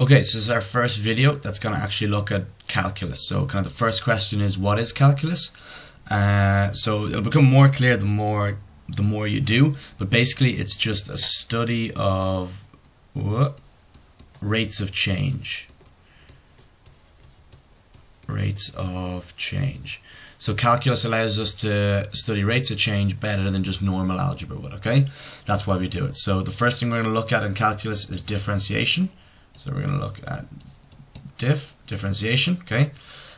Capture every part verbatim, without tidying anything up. Okay, so this is our first video that's going to actually look at calculus. So kind of the first question is, what is calculus? Uh, so it'll become more clear the more the more you do, but basically it's just a study of what? rates of change. Rates of change. So calculus allows us to study rates of change better than just normal algebra would, okay? That's why we do it. So the first thing we're going to look at in calculus is differentiation. So we're going to look at diff, differentiation, okay?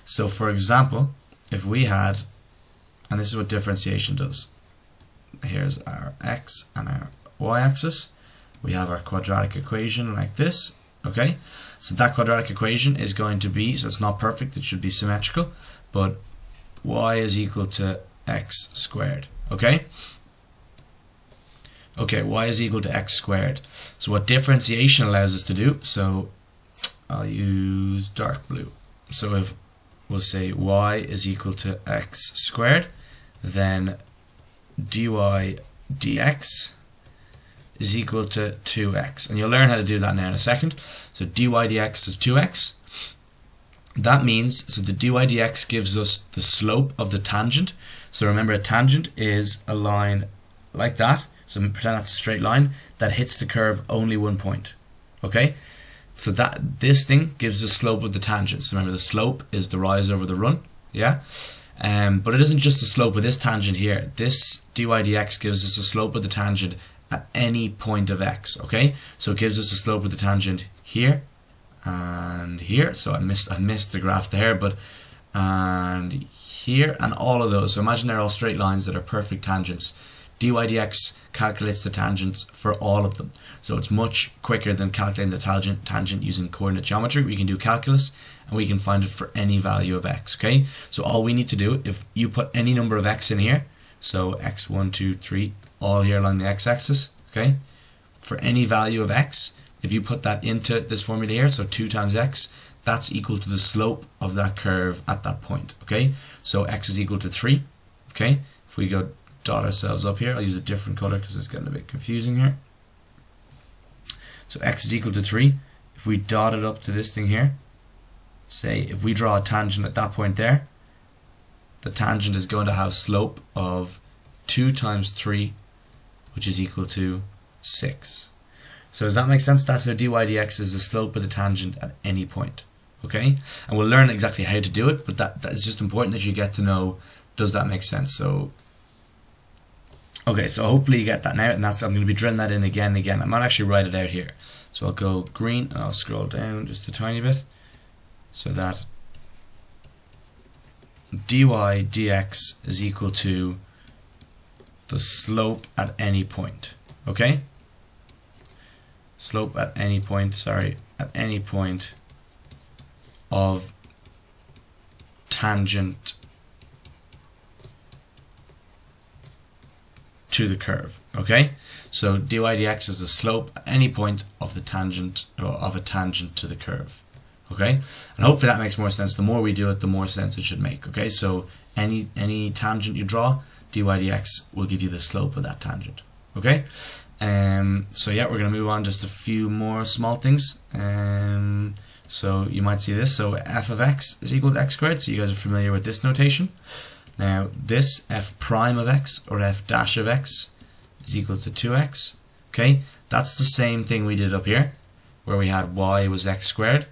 So for example, if we had, and this is what differentiation does. Here's our x and our y-axis. We have our quadratic equation like this, okay? So that quadratic equation is going to be, so it's not perfect, it should be symmetrical, but y is equal to x squared, okay? Okay, y is equal to x squared. So what differentiation allows us to do, so I'll use dark blue. So if we'll say y is equal to x squared, then dy dx is equal to two x. And you'll learn how to do that now in a second. So dy dx is two x. That means, so the dy dx gives us the slope of the tangent. So remember, a tangent is a line like that. So pretend that's a straight line that hits the curve only one point, okay? So that this thing gives the slope of the tangent. So remember, the slope is the rise over the run, yeah? Um, but it isn't just the slope of this tangent here. This dy dx gives us the slope of the tangent at any point of x, okay? So it gives us the slope of the tangent here and here. So I missed, I missed the graph there, but and here and all of those. So imagine they're all straight lines that are perfect tangents. Dy dx calculates the tangents for all of them. So it's much quicker than calculating the tangent tangent using coordinate geometry. We can do calculus and we can find it for any value of x, okay? So all we need to do, if you put any number of x in here, so x, one, two, three, all here along the x-axis, okay? For any value of x, if you put that into this formula here, so two times x, that's equal to the slope of that curve at that point, okay? So x is equal to three, okay? If we go dot ourselves up here, I'll use a different color because it's getting a bit confusing here. So x is equal to three. If we dot it up to this thing here, say if we draw a tangent at that point there, the tangent is going to have slope of two times three, which is equal to six. So does that make sense? That's how dy dx is the slope of the tangent at any point, okay? And we'll learn exactly how to do it, but that, that is just important that you get to know, does that make sense? So okay, so hopefully you get that now, and that's, I'm going to be drilling that in again and again. I might actually write it out here. So I'll go green, and I'll scroll down just a tiny bit, so that dy dx is equal to the slope at any point, okay? Slope at any point, sorry, at any point of tangent to the curve, okay? So dy dx is the slope at any point of the tangent, or of a tangent to the curve, okay? And hopefully that makes more sense. The more we do it, the more sense it should make, okay? So any any tangent you draw, dy dx will give you the slope of that tangent, okay? Um, so yeah, we're gonna move on just a few more small things. Um, so you might see this, so f of x is equal to x squared, so you guys are familiar with this notation. Now this f prime of x or f dash of x is equal to two x, okay? That's the same thing we did up here, where we had y was x squared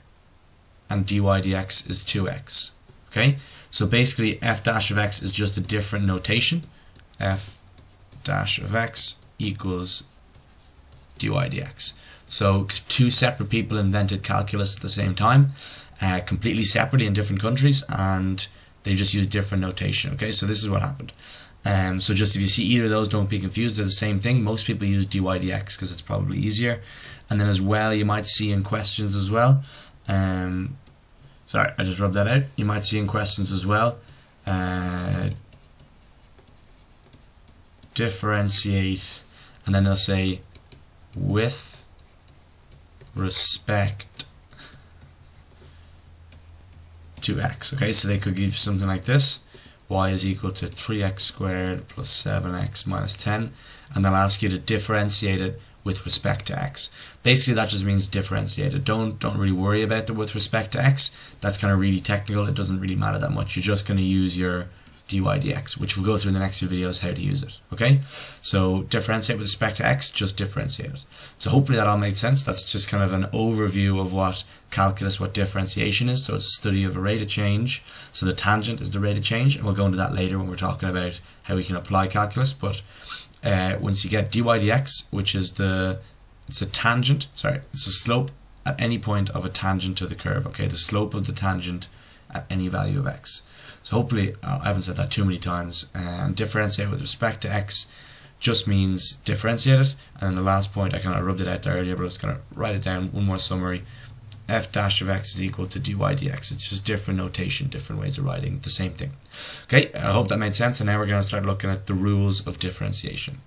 and dy dx is two x, okay? So basically f dash of x is just a different notation. F dash of x equals dy dx. So two separate people invented calculus at the same time, uh, completely separately in different countries, and they just use different notation, okay? So this is what happened. Um, so just if you see either of those, don't be confused, they're the same thing. Most people use dy dx because it's probably easier. And then as well, you might see in questions as well, um, sorry, I just rubbed that out. You might see in questions as well, uh, differentiate, and then they'll say with respect x, okay? So they could give something like this, y is equal to three x squared plus seven x minus ten, and they'll ask you to differentiate it with respect to x. Basically, that just means differentiated. Don't don't really worry about the with respect to x. That's kind of really technical. It doesn't really matter that much. You're just going to use your dy dx, which we'll go through in the next few videos how to use it. Okay, so differentiate with respect to x, just differentiate it. So hopefully that all made sense. That's just kind of an overview of what calculus, what differentiation is. So it's a study of a rate of change. So the tangent is the rate of change, and we'll go into that later when we're talking about how we can apply calculus. But uh, once you get dy dx, which is the it's a tangent, sorry, it's a slope at any point of a tangent to the curve. Okay, the slope of the tangent at any value of x. So hopefully, I haven't said that too many times, and um, differentiate with respect to x just means differentiate it. And the last point, I kind of rubbed it out there earlier, but I was going to write it down, one more summary. F dash of x is equal to dy dx. It's just different notation, different ways of writing the same thing. Okay, I hope that made sense, and now we're going to start looking at the rules of differentiation.